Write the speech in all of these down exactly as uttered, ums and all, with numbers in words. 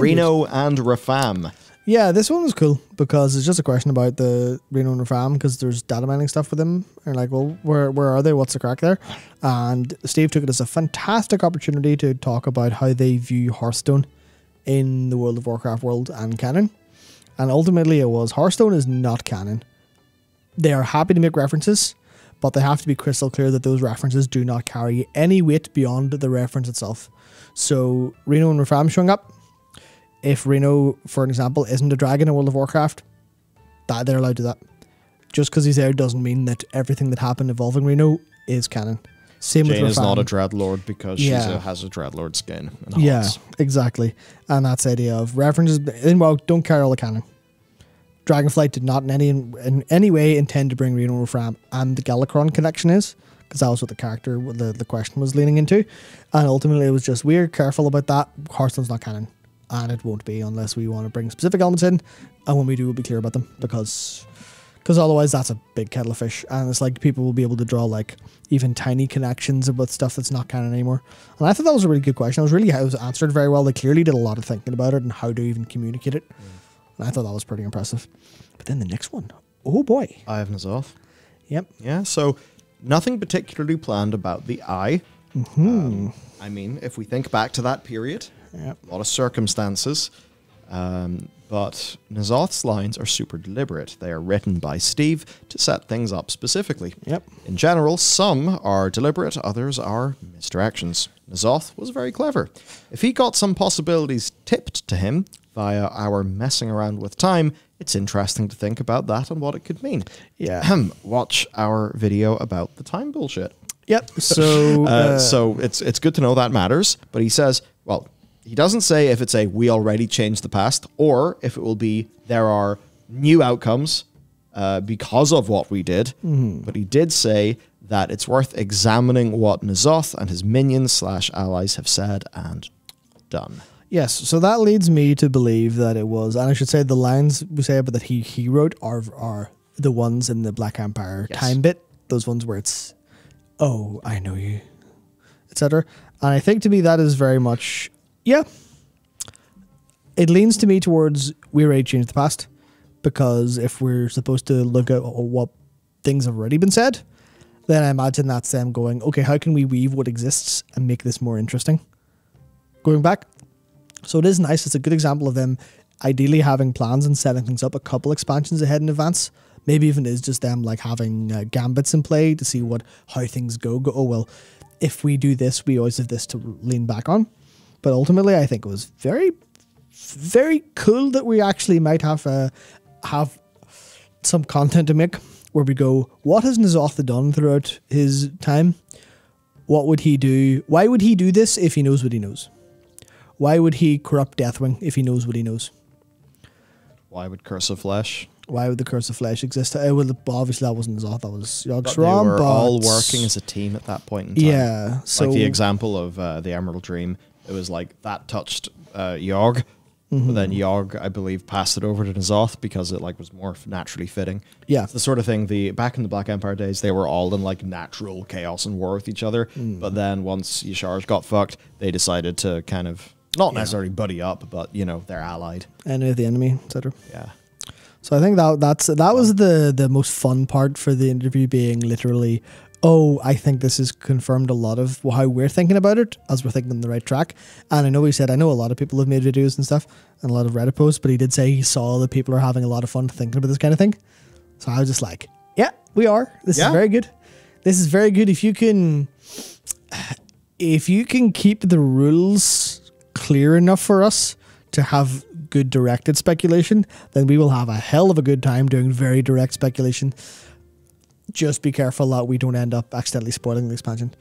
Reno and Rafam. Yeah, this one was cool because it's just a question about the Reno and Rafam because there's data mining stuff with them. And like, well, where, where are they? What's the crack there? And Steve took it as a fantastic opportunity to talk about how they view Hearthstone in the World of Warcraft world and canon. And ultimately it was Hearthstone is not canon. They are happy to make references, but they have to be crystal clear that those references do not carry any weight beyond the reference itself. So Reno and Rafam showing up. If Reno, for an example, isn't a dragon in World of Warcraft, that they're allowed to do that. Just because he's there doesn't mean that everything that happened involving Reno is canon. Same Jane with Rafam. Is not a dreadlord because yeah. she has a dreadlord skin. And yeah, exactly. And that's the idea of references. In WoW, don't carry all the canon. Dragonflight did not in any in any way intend to bring Reno or Rafam, and the Galakrond connection is because that was what the character, what the the question was leaning into, and ultimately it was just we're careful about that. Hearthstone's not canon. And it won't be unless we want to bring specific elements in. And when we do, we'll be clear about them. Because because otherwise, that's a big kettle of fish. And it's like people will be able to draw like even tiny connections about stuff that's not canon anymore. And I thought that was a really good question. It was really, it was answered very well. They clearly did a lot of thinking about it and how to even communicate it. Mm. And I thought that was pretty impressive. But then the next one. Oh, boy. Eye of N'Zoth. Yep. Yeah, so nothing particularly planned about the eye. Mm-hmm. um, I mean, if we think back to that period... Yep. A lot of circumstances, um, but N'Zoth's lines are super deliberate. They are written by Steve to set things up specifically. Yep. In general, some are deliberate, others are misdirections. N'Zoth was very clever. If he got some possibilities tipped to him via our messing around with time, it's interesting to think about that and what it could mean. Yeah. Watch our video about the time bullshit. Yep. So, uh, uh, so it's it's good to know that matters. But he says, well. He doesn't say if it's a we already changed the past or if it will be there are new outcomes uh, because of what we did. Mm-hmm. But he did say that it's worth examining what N'Zoth and his minions slash allies have said and done. Yes, so that leads me to believe that it was, and I should say the lines we say about that he, he wrote are, are the ones in the Black Empire yes. time bit. Those ones where it's, oh, I know you, et cetera. And I think to me that is very much... Yeah, it leans to me towards we already changed the past because if we're supposed to look at what things have already been said, then I imagine that's them going, okay, how can we weave what exists and make this more interesting? Going back. So it is nice. It's a good example of them ideally having plans and setting things up a couple expansions ahead in advance. Maybe even it's just them like having uh, gambits in play to see what how things go. Go, oh, well, if we do this, we always have this to lean back on. But ultimately, I think it was very, very cool that we actually might have uh, have some content to make where we go, what has N'Zoth done throughout his time? What would he do? Why would he do this if he knows what he knows? Why would he corrupt Deathwing if he knows what he knows? Why would Curse of Flesh? Why would the Curse of Flesh exist? Uh, well, obviously that wasn't N'Zoth, that was Yogg's Rom. They were but all working as a team at that point in time. Yeah. So like the example of uh, the Emerald Dream. It was like that touched uh, Yogg, mm-hmm. but then Yogg, I believe, passed it over to N'Zoth because it like was more naturally fitting. Yeah, it's the sort of thing. The back in the Black Empire days, they were all in like natural chaos and war with each other. Mm. But then once Y'sharj got fucked, they decided to kind of not yeah. necessarily buddy up, but you know they're allied. Enemy of the enemy, et cetera. Yeah. So I think that that's that was the the most fun part for the interview being literally. Oh, I think this has confirmed a lot of how we're thinking about it as we're thinking on the right track. And I know he said, I know a lot of people have made videos and stuff and a lot of Reddit posts, but he did say he saw that people are having a lot of fun thinking about this kind of thing. So I was just like, yeah, we are. This yeah. is very good. This is very good. If you can, if you can keep the rules clear enough for us to have good directed speculation, then we will have a hell of a good time doing very direct speculation. Just be careful that we don't end up accidentally spoiling the expansion,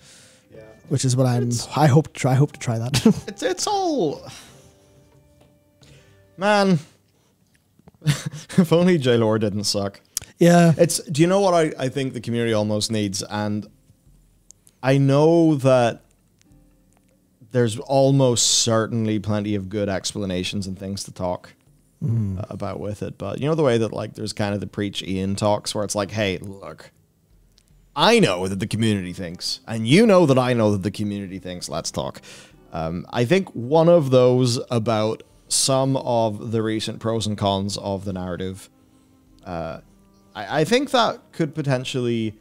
yeah. which is what I'm. It's, I hope to try. I hope to try that. it's it's all, man. If only Jailer didn't suck. Yeah. It's. Do you know what I? I think the community almost needs, and I know that there's almost certainly plenty of good explanations and things to talk. Mm. Uh, about with it, but you know the way that like there's kind of the preach Ian talks where it's like, hey, look, I know that the community thinks, and you know that I know that the community thinks, let's talk. um I think one of those about some of the recent pros and cons of the narrative. Uh, I, I think that could potentially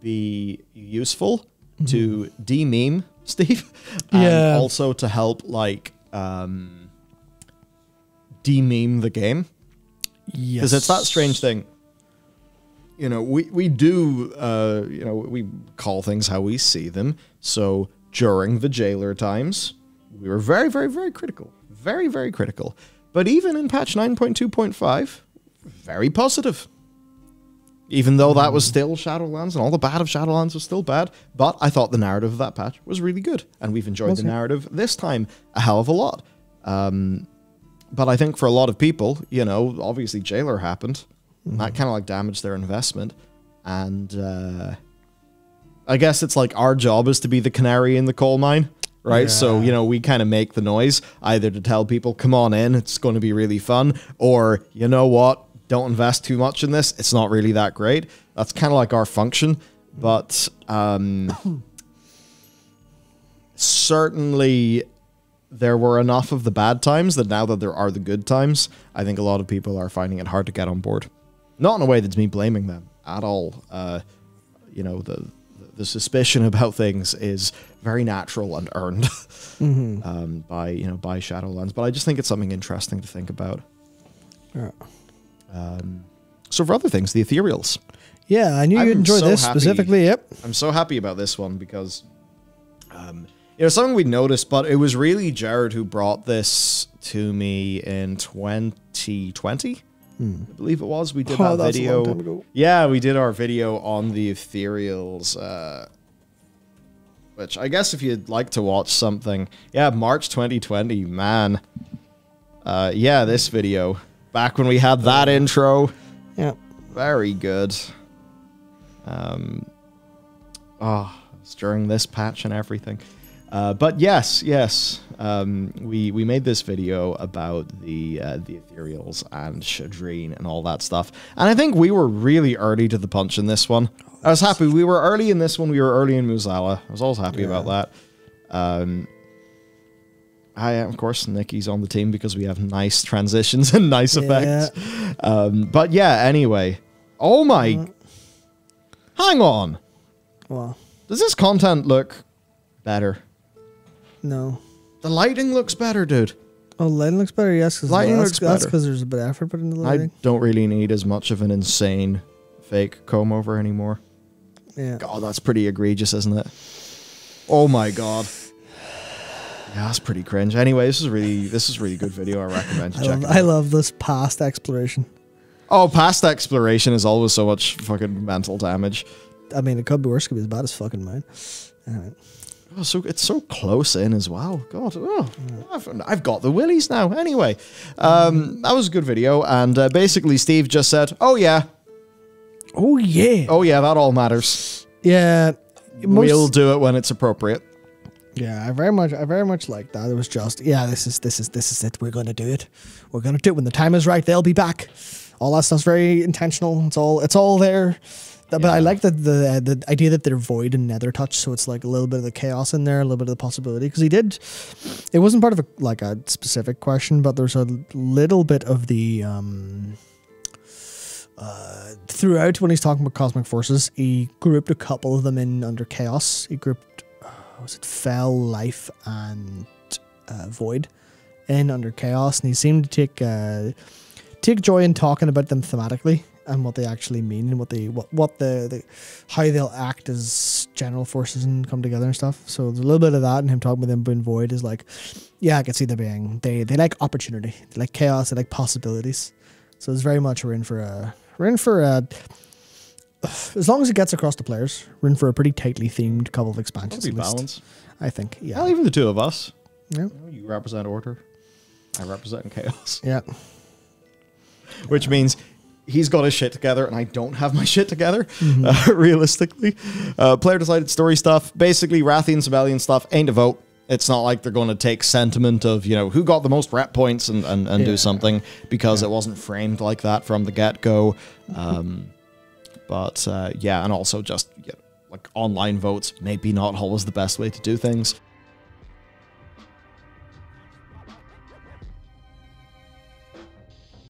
be useful mm. to de-meme Steve, and yeah. also to help like um, de-meme the game. Yes, because it's that strange thing. You know, we we do. Uh, you know, we call things how we see them. So during the Jailer times, we were very, very, very critical. Very, very critical. But even in patch nine point two point five, very positive. Even though that was still Shadowlands and all the bad of Shadowlands was still bad, but I thought the narrative of that patch was really good. And we've enjoyed okay. the narrative this time a hell of a lot. Um, but I think for a lot of people, you know, obviously Jailer happened. Mm-hmm. That kind of like damaged their investment. And uh, I guess it's like our job is to be the canary in the coal mine. Right, yeah. So, you know, we kind of make the noise, either to tell people, come on in, it's going to be really fun, or, you know what, don't invest too much in this, it's not really that great. That's kind of like our function, but um, certainly there were enough of the bad times that now that there are the good times, I think a lot of people are finding it hard to get on board. Not in a way that's me blaming them at all. Uh, you know, the... The suspicion about things is very natural and earned mm-hmm. um, by, you know, by Shadowlands. But I just think it's something interesting to think about. Yeah. Um, so for other things, the Ethereals. Yeah, I knew you'd enjoy so this happy. specifically. Yep. I'm so happy about this one because um, it was something we noticed, but it was really Jared who brought this to me in twenty twenty. Hmm. I believe it was. We did oh, that video. A long time ago. Yeah, we did our video on the Ethereals, uh, which I guess if you'd like to watch something, yeah, March twenty twenty, man. Uh, yeah, this video back when we had that intro. Yeah, very good. Um, oh, it's during this patch and everything. Uh, but yes, yes, um, we we made this video about the uh, the Ethereals and Shadreen and all that stuff, and I think we were really early to the punch in this one. Oh, I was happy we were early in this one. We were early in Muzala. I was always happy yeah. about that. Um, I of course Nikki's on the team because we have nice transitions and nice yeah. effects. Um, but yeah, anyway. Oh my! Mm. Hang on. Well, does this content look better? No. The lighting looks better, dude. Oh, lighting looks better, yes. Cause lighting well, looks better. That's because there's a bit of effort put into the lighting. I don't really need as much of an insane fake comb over anymore. Yeah. God, that's pretty egregious, isn't it? Oh my god. Yeah, that's pretty cringe. Anyway, this is really this is really good video. I recommend you checking it out. I love this past exploration. Oh, past exploration is always so much fucking mental damage. I mean, it could be worse. Could be as bad as fucking mine. Anyway. Oh, so it's so close in as well. God, oh, I've, I've got the willies now. Anyway, um, that was a good video. And uh, basically, Steve just said, oh, yeah. Oh, yeah. Oh, yeah, that all matters. Yeah. Most, we'll do it when it's appropriate. Yeah, I very much I very much like that. It was just, yeah, this is, this is, this is it. We're going to do it. We're going to do it. When the time is right, they'll be back. All that stuff's very intentional. It's all, it's all there. But yeah. I like the the, uh, the idea that they're void and nether touch, so it's like a little bit of the chaos in there, a little bit of the possibility. Because he did, it wasn't part of a, like a specific question, but there's a little bit of the um, uh, throughout when he's talking about cosmic forces, he grouped a couple of them in under chaos. He grouped uh, was it fell, life, and uh, void in under chaos, and he seemed to take uh, take joy in talking about them thematically. And what they actually mean, and what they what what the, the how they'll act as general forces and come together and stuff. So there's a little bit of that, and him talking about them being void is like, yeah, I can see them being they they like opportunity, they like chaos, they like possibilities. So it's very much we're in for a we're in for a as long as it gets across to players, we're in for a pretty tightly themed couple of expansions. It'll be balanced, I think. Yeah, well, even the two of us. Yeah, you represent order, I represent chaos. Yeah, which yeah. means. He's got his shit together, and I don't have my shit together, mm-hmm. uh, realistically. Uh, Player-decided story stuff. Basically, Rathian, Sibelian stuff ain't a vote. It's not like they're going to take sentiment of, you know, who got the most rep points and, and, and yeah. do something, because yeah. it wasn't framed like that from the get-go. Um, but, uh, yeah, and also just you know, like online votes, maybe not always the best way to do things.